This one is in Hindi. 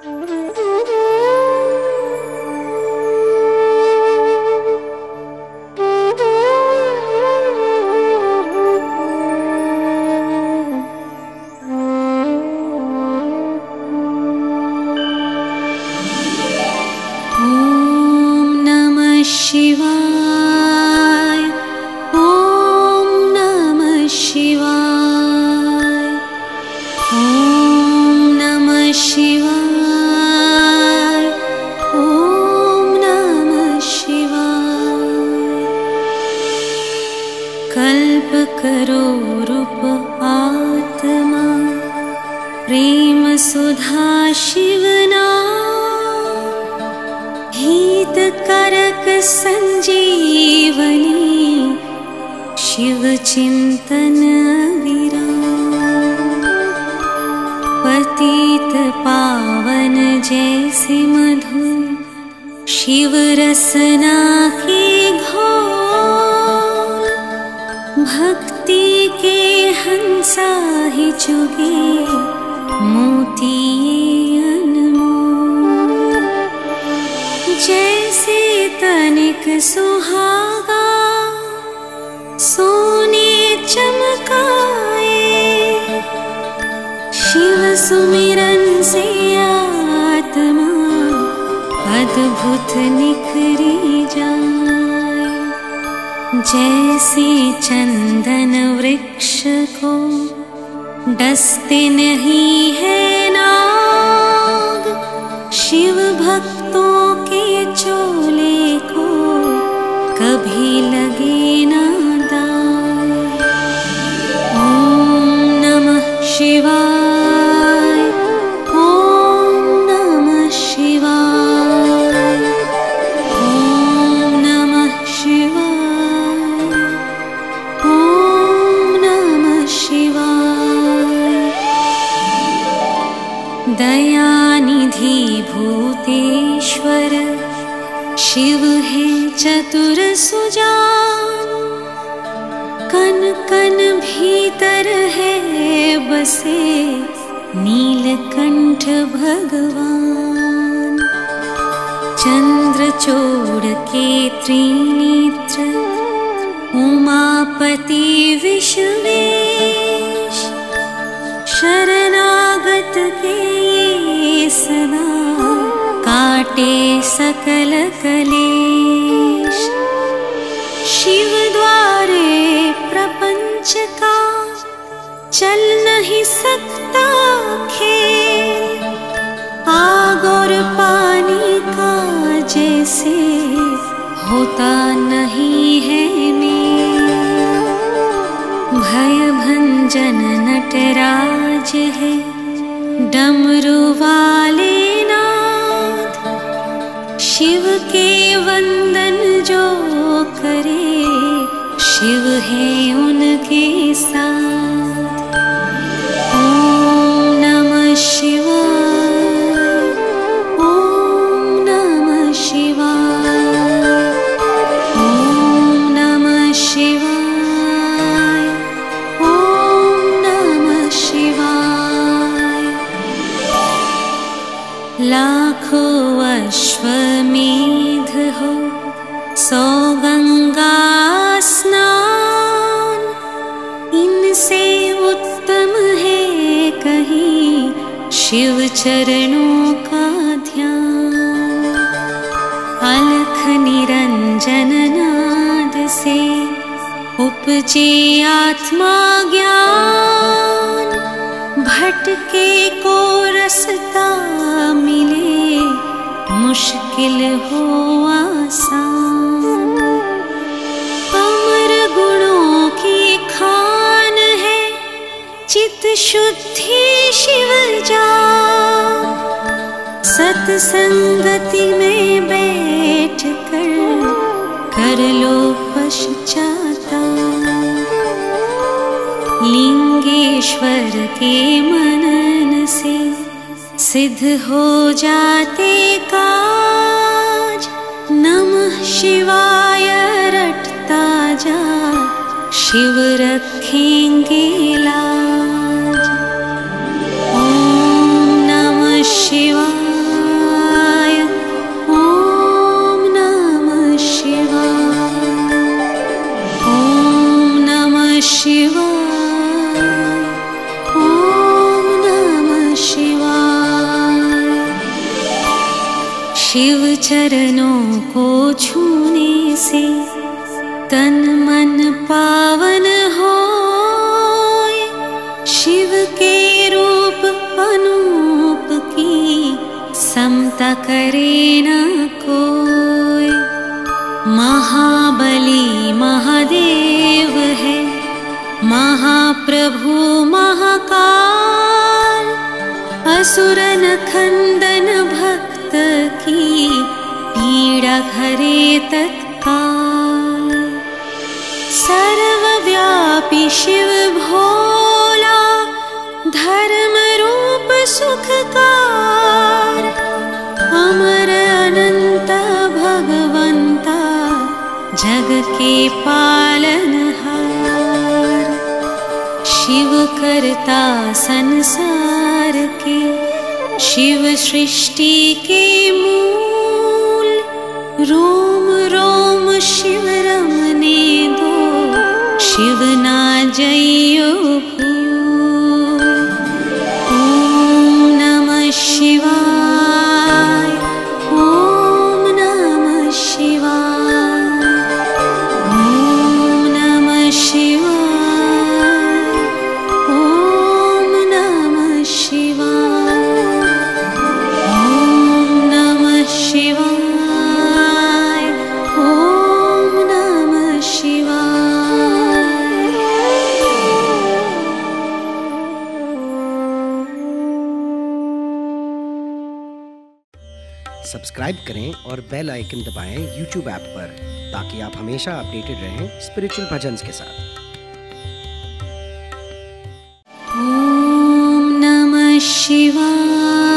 शिवाय ओम नमः शिवाय ओम नमः शिवाय ओम नमः शिवाय कल्प करो रूप आत्मा प्रेम सुधा शिवना करक संजीवनी शिव चिंतन विराम पतित पावन जैसे मधु शिव रसना के घोर भक्ति के हंसा ही चुगे मोती जैसे तनिक सुहागा सोने चमकाए शिव सुमिरन से आत्मा अद्भुत निखरी जाए। जैसे चंदन वृक्ष को डसते नहीं है नाग शिव भक्तों चोले को कभी लगे ना दाग। ओम नमः शिवाय ओम नमः शिवाय ओम नमः शिवाय ओम नमः शिवाय। दयानिधि भूतेश्वर शिव है चतुर सुजान कन कन भीतर है बसे नीलकंठ भगवान। चंद्रचूड़ के त्रिनेत्र उमापति विश्वेश शरणागत के ये सदा काटे सकल कलेश। शिव द्वारे प्रपंच का चल नहीं सकता खेल आग और पानी का जैसे होता नहीं है मेल। भय भंजन नटराज है डमरू वाले शिव के वंदन जो करे शिव है उनके साथ। ओम नमः शिवाय ओम नमः शिवाय ओम नमः शिवाय ओम नमः शिवाय। लाखों अश्वमेध हो सौ गंगा स्नान इनसे उत्तम है कहीं शिव चरणों का ध्यान। अलख निरंजन नाद से उपजे आत्मा ज्ञान भटके को रसता मिले मुश्किल हो आसान। अमर गुणों की खान है चित शुद्धि शिव जाप सत्संगति में बैठ कर लो पश्चाताप। लिंगेश्वर के मनन से सिद्ध हो जाते काज नमः शिवाय रटता जा शिव रखेंगे लाज। ओम नमः शिवाय। शिव चरणों को छूने से तन मन पावन होए। शिव के रूप अनूप की समता करे न कोई। महाबली महादेव है, महाप्रभु महाकाल। असुर नखंदन भक्त की पीड़ा घरे तत्काल। सर्वव्यापी शिव भोला, धर्म रूप सुखकार। अमर अनंत भगवंता, जग के पालनहार। शिव करता संसार के, शिव सृष्टि के मूल। रोम रोम शिव रमने दो, शिव ना जइयो भूल। ओम नमः शिवाय, ओम नमः शिवाय, ओम नमः शिवाय। सब्सक्राइब करें और बेल आइकन दबाएं YouTube ऐप पर, ताकि आप हमेशा अपडेटेड रहें स्पिरिचुअल भजन्स के साथ। ओम नमः शिवाय।